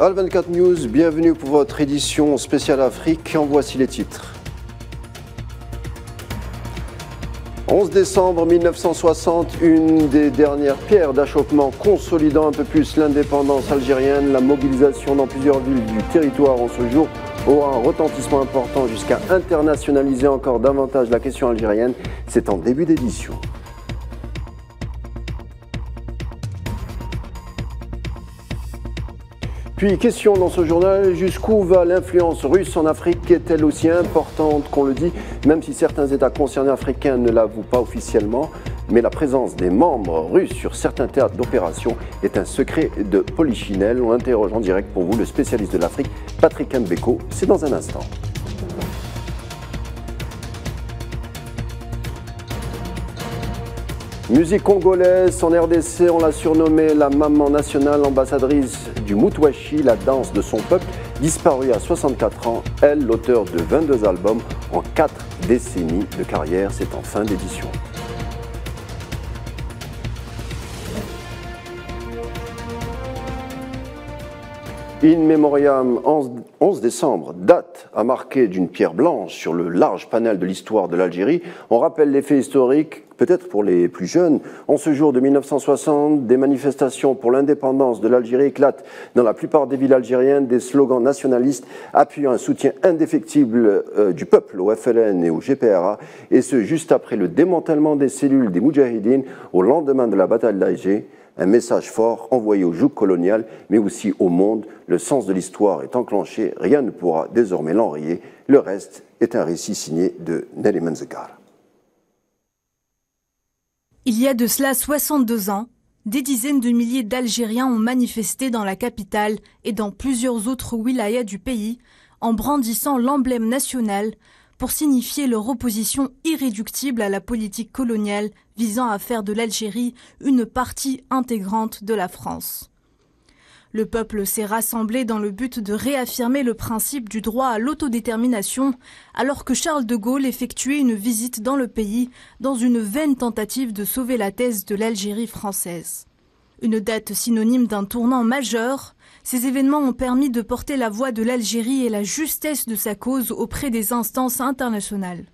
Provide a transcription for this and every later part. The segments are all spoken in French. AL24 News, bienvenue pour votre édition spéciale Afrique, en voici les titres. 11 décembre 1960, une des dernières pierres d'achoppement consolidant un peu plus l'indépendance algérienne. La mobilisation dans plusieurs villes du territoire en ce jour aura un retentissement important jusqu'à internationaliser encore davantage la question algérienne. C'est en début d'édition. Puis question dans ce journal, jusqu'où va l'influence russe en Afrique? Est-elle aussi importante qu'on le dit, même si certains États concernés africains ne l'avouent pas officiellement? Mais la présence des membres russes sur certains théâtres d'opération est un secret de polichinelle. On interroge en direct pour vous le spécialiste de l'Afrique, Patrick Mbeko, c'est dans un instant. Musique congolaise, en RDC, on l'a surnommée la maman nationale, ambassadrice du Mutwashi, la danse de son peuple, disparue à 64 ans. Elle, l'auteur de 22 albums en 4 décennies de carrière, c'est en fin d'édition. In Memoriam, 11 décembre, date à marquer d'une pierre blanche sur le large panel de l'histoire de l'Algérie. On rappelle les faits historiques, peut-être pour les plus jeunes. En ce jour de 1960, des manifestations pour l'indépendance de l'Algérie éclatent dans la plupart des villes algériennes, des slogans nationalistes appuyant un soutien indéfectible du peuple au FLN et au GPRA, et ce juste après le démantèlement des cellules des Moudjahidines au lendemain de la bataille d'Alger. Un message fort envoyé au joug colonial, mais aussi au monde. Le sens de l'histoire est enclenché, rien ne pourra désormais l'enrayer. Le reste est un récit signé de Nelly Menzegar. Il y a de cela 62 ans, des dizaines de milliers d'Algériens ont manifesté dans la capitale et dans plusieurs autres wilayas du pays en brandissant l'emblème national pour signifier leur opposition irréductible à la politique coloniale visant à faire de l'Algérie une partie intégrante de la France. Le peuple s'est rassemblé dans le but de réaffirmer le principe du droit à l'autodétermination, alors que Charles de Gaulle effectuait une visite dans le pays dans une vaine tentative de sauver la thèse de l'Algérie française. Une date synonyme d'un tournant majeur, ces événements ont permis de porter la voix de l'Algérie et la justesse de sa cause auprès des instances internationales.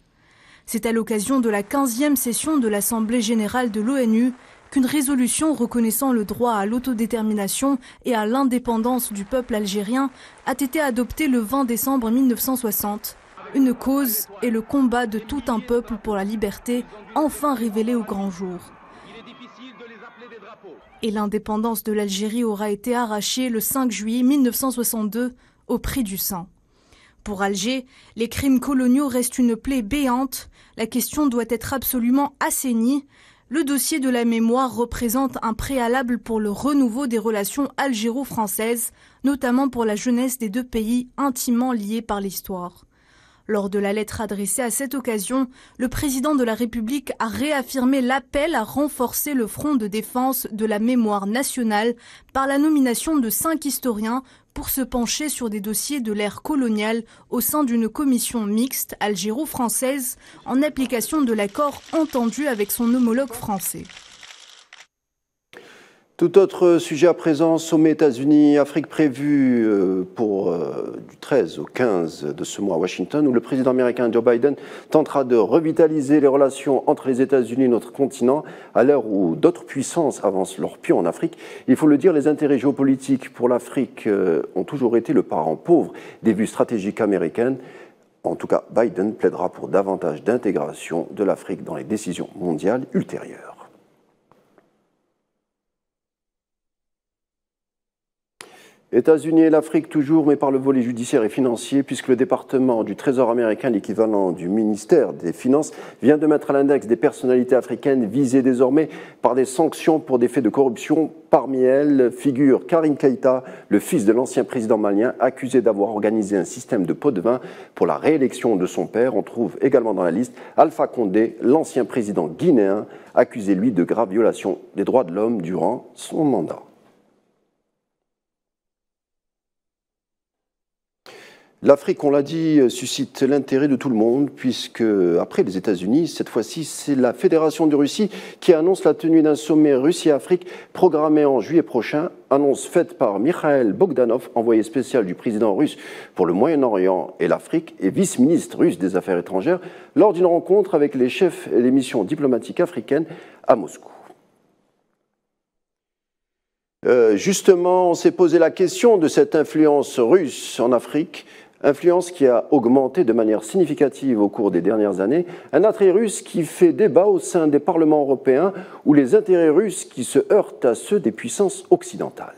C'est à l'occasion de la 15e session de l'Assemblée générale de l'ONU qu'une résolution reconnaissant le droit à l'autodétermination et à l'indépendance du peuple algérien a été adoptée le 20 décembre 1960. Une cause et le combat de tout un peuple pour la liberté, enfin révélée au grand jour. Et l'indépendance de l'Algérie aura été arrachée le 5 juillet 1962 au prix du sang. Pour Alger, les crimes coloniaux restent une plaie béante. La question doit être absolument assainie. Le dossier de la mémoire représente un préalable pour le renouveau des relations algéro-françaises, notamment pour la jeunesse des deux pays intimement liés par l'histoire. Lors de la lettre adressée à cette occasion, le président de la République a réaffirmé l'appel à renforcer le front de défense de la mémoire nationale par la nomination de 5 historiens pour se pencher sur des dossiers de l'ère coloniale au sein d'une commission mixte algéro-française en application de l'accord entendu avec son homologue français. Tout autre sujet à présent, sommet États-Unis-Afrique prévu pour du 13 au 15 de ce mois à Washington, où le président américain Joe Biden tentera de revitaliser les relations entre les États-Unis et notre continent à l'heure où d'autres puissances avancent leur pion en Afrique. Il faut le dire, les intérêts géopolitiques pour l'Afrique ont toujours été le parent pauvre des vues stratégiques américaines. En tout cas, Biden plaidera pour davantage d'intégration de l'Afrique dans les décisions mondiales ultérieures. États-Unis et l'Afrique toujours, mais par le volet judiciaire et financier, puisque le département du Trésor américain, l'équivalent du ministère des Finances, vient de mettre à l'index des personnalités africaines visées désormais par des sanctions pour des faits de corruption. Parmi elles figure Karim Keïta, le fils de l'ancien président malien, accusé d'avoir organisé un système de pot de vin pour la réélection de son père. On trouve également dans la liste Alpha Condé, l'ancien président guinéen, accusé lui de graves violations des droits de l'homme durant son mandat. L'Afrique, on l'a dit, suscite l'intérêt de tout le monde, puisque, après les États-Unis, cette fois-ci, c'est la Fédération de Russie qui annonce la tenue d'un sommet Russie-Afrique programmé en juillet prochain. Annonce faite par Mikhail Bogdanov, envoyé spécial du président russe pour le Moyen-Orient et l'Afrique et vice-ministre russe des Affaires étrangères, lors d'une rencontre avec les chefs des missions diplomatiques africaines à Moscou. Justement, on s'est posé la question de cette influence russe en Afrique, influence qui a augmenté de manière significative au cours des dernières années, un attrait russe qui fait débat au sein des parlements européens où les intérêts russes qui se heurtent à ceux des puissances occidentales.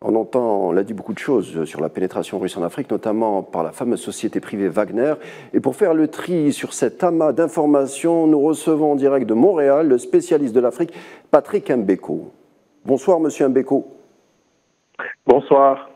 On entend, on l'a dit, beaucoup de choses sur la pénétration russe en Afrique, notamment par la fameuse société privée Wagner. Et pour faire le tri sur cet amas d'informations, nous recevons en direct de Montréal le spécialiste de l'Afrique, Patrick Mbeko. Bonsoir, monsieur Mbeko. Bonsoir.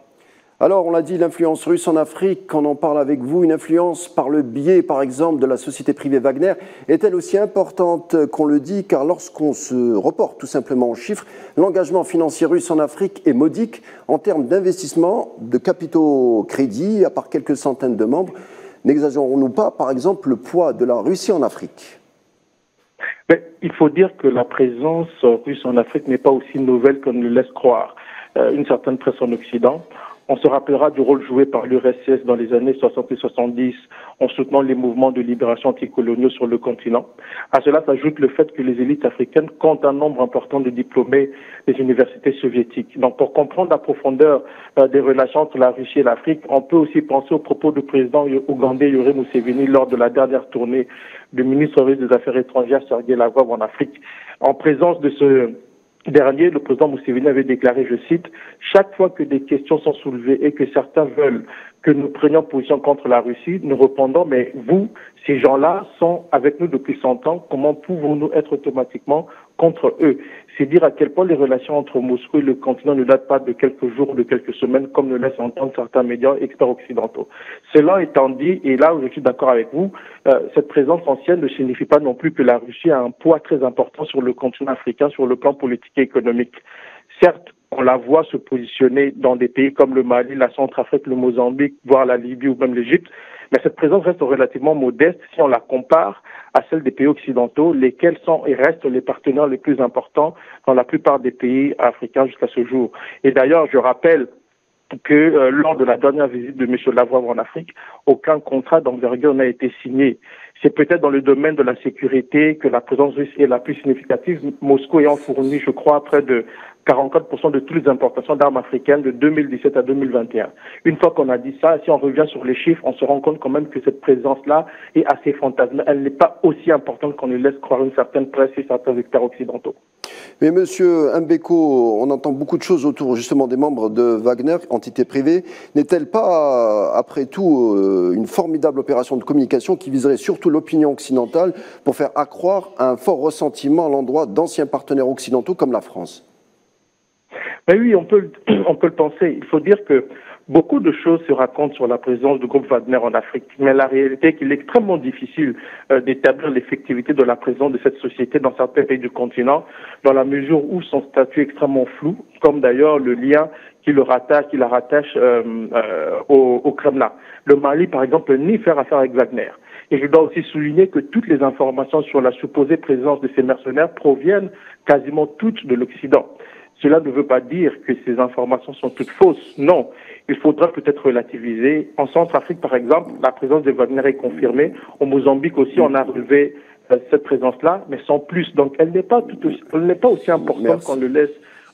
Alors, on l'a dit, l'influence russe en Afrique, quand on parle avec vous, une influence par le biais, par exemple, de la société privée Wagner, est-elle aussi importante qu'on le dit? Car lorsqu'on se reporte tout simplement aux chiffres, l'engagement financier russe en Afrique est modique en termes d'investissement, de capitaux crédits, à part quelques centaines de membres. N'exagérons-nous pas, par exemple, le poids de la Russie en Afrique? Mais il faut dire que la présence russe en Afrique n'est pas aussi nouvelle qu'on ne le laisse croire. Une certaine presse en Occident. On se rappellera du rôle joué par l'URSS dans les années 60 et 70 en soutenant les mouvements de libération anticoloniaux sur le continent. À cela s'ajoute le fait que les élites africaines comptent un nombre important de diplômés des universités soviétiques. Donc pour comprendre la profondeur des relations entre la Russie et l'Afrique, on peut aussi penser aux propos du président ougandais Yoweri Museveni lors de la dernière tournée du ministre russe des Affaires étrangères Sergueï Lavrov en Afrique. En présence de ce dernier, le président Museveni avait déclaré, je cite, « Chaque fois que des questions sont soulevées et que certains veulent que nous prenions position contre la Russie, nous répondons, mais vous, ces gens-là sont avec nous depuis 100 ans, comment pouvons-nous être automatiquement contre eux ?» C'est dire à quel point les relations entre Moscou et le continent ne datent pas de quelques jours ou de quelques semaines, comme le laissent entendre certains médias experts occidentaux. Cela étant dit, et là où je suis d'accord avec vous, cette présence ancienne ne signifie pas non plus que la Russie a un poids très important sur le continent africain, sur le plan politique et économique. Certes, on la voit se positionner dans des pays comme le Mali, la Centrafrique, le Mozambique, voire la Libye ou même l'Égypte, mais cette présence reste relativement modeste si on la compare à celle des pays occidentaux, lesquels sont et restent les partenaires les plus importants dans la plupart des pays africains jusqu'à ce jour. Et d'ailleurs, je rappelle que lors de la dernière visite de M. Lavrov en Afrique, aucun contrat d'envergure n'a été signé. C'est peut-être dans le domaine de la sécurité que la présence russe est la plus significative, Moscou ayant fourni, je crois, près de 44% de toutes les importations d'armes africaines de 2017 à 2021. Une fois qu'on a dit ça, si on revient sur les chiffres, on se rend compte quand même que cette présence-là est assez fantasmée. Elle n'est pas aussi importante qu'on ne laisse croire une certaine presse et certains experts occidentaux. Mais monsieur Mbeko, on entend beaucoup de choses autour justement des membres de Wagner, entité privée. N'est-elle pas, après tout, une formidable opération de communication qui viserait surtout l'opinion occidentale pour faire accroire un fort ressentiment à l'endroit d'anciens partenaires occidentaux comme la France? Mais oui, on peut le penser. Il faut dire que beaucoup de choses se racontent sur la présence du groupe Wagner en Afrique, mais la réalité est qu'il est extrêmement difficile d'établir l'effectivité de la présence de cette société dans certains pays du continent, dans la mesure où son statut est extrêmement flou, comme d'ailleurs le lien qui la rattache au Kremlin. Le Mali, par exemple, peut ni faire affaire avec Wagner. Et je dois aussi souligner que toutes les informations sur la supposée présence de ces mercenaires proviennent quasiment toutes de l'Occident. Cela ne veut pas dire que ces informations sont toutes fausses. Non, il faudra peut-être relativiser. En Centrafrique, par exemple, la présence de Wagner est confirmée. Au Mozambique aussi, on a relevé cette présence-là, mais sans plus. Donc, elle n'est pas aussi importante qu'on le laisse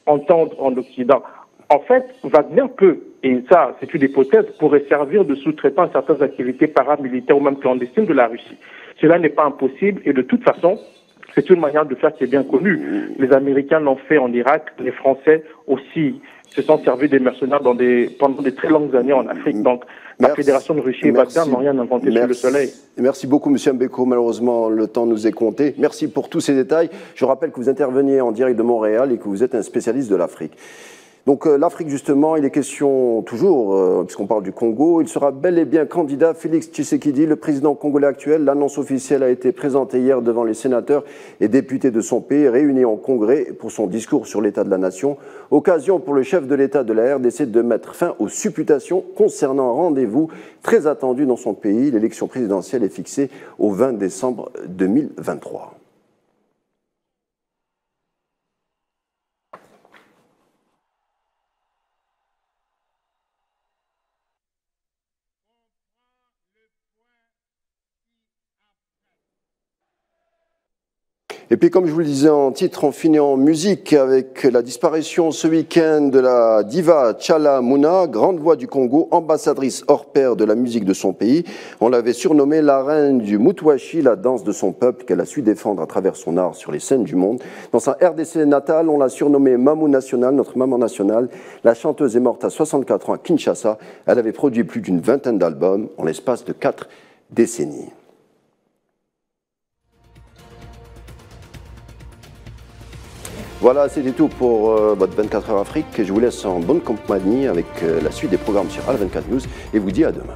entendre en Occident. En fait, Wagner peut, et ça, c'est une hypothèse, pourrait servir de sous-traitant à certaines activités paramilitaires ou même clandestines de la Russie. Cela n'est pas impossible et de toute façon, c'est une manière de faire qui est bien connue. Les Américains l'ont fait en Irak, les Français aussi se sont servis des mercenaires pendant des très longues années en Afrique. Donc la Fédération de Russie et Wagner n'ont rien inventé sous le soleil. Merci beaucoup, monsieur Mbeko. Malheureusement, le temps nous est compté. Merci pour tous ces détails. Je rappelle que vous interveniez en direct de Montréal et que vous êtes un spécialiste de l'Afrique. Donc l'Afrique, justement, il est question toujours, puisqu'on parle du Congo, il sera bel et bien candidat Félix Tshisekedi, le président congolais actuel. L'annonce officielle a été présentée hier devant les sénateurs et députés de son pays réunis en congrès pour son discours sur l'état de la nation. Occasion pour le chef de l'État de la RDC de mettre fin aux supputations concernant un rendez-vous très attendu dans son pays. L'élection présidentielle est fixée au 20 décembre 2023. Et puis comme je vous le disais en titre, on finit en musique avec la disparition ce week-end de la diva Chala Muna, grande voix du Congo, ambassadrice hors pair de la musique de son pays. On l'avait surnommée la reine du Mutwashi, la danse de son peuple qu'elle a su défendre à travers son art sur les scènes du monde. Dans sa RDC natale, on l'a surnommée Mamou National, notre maman nationale. La chanteuse est morte à 64 ans à Kinshasa. Elle avait produit plus d'une vingtaine d'albums en l'espace de 4 décennies. Voilà, c'était tout pour votre 24 heures Afrique. Je vous laisse en bonne compagnie avec la suite des programmes sur AL24 News et vous dis à demain.